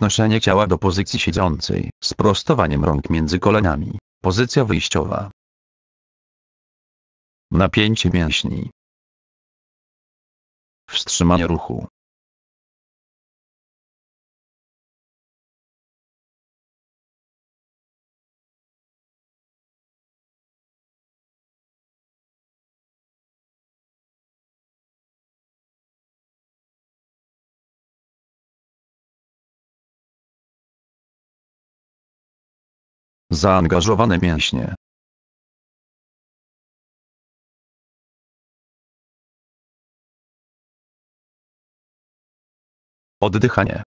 Unoszenie ciała do pozycji siedzącej, z prostowaniem rąk między kolanami. Pozycja wyjściowa. Napięcie mięśni. Wstrzymanie ruchu. Zaangażowane mięśnie. Oddychanie.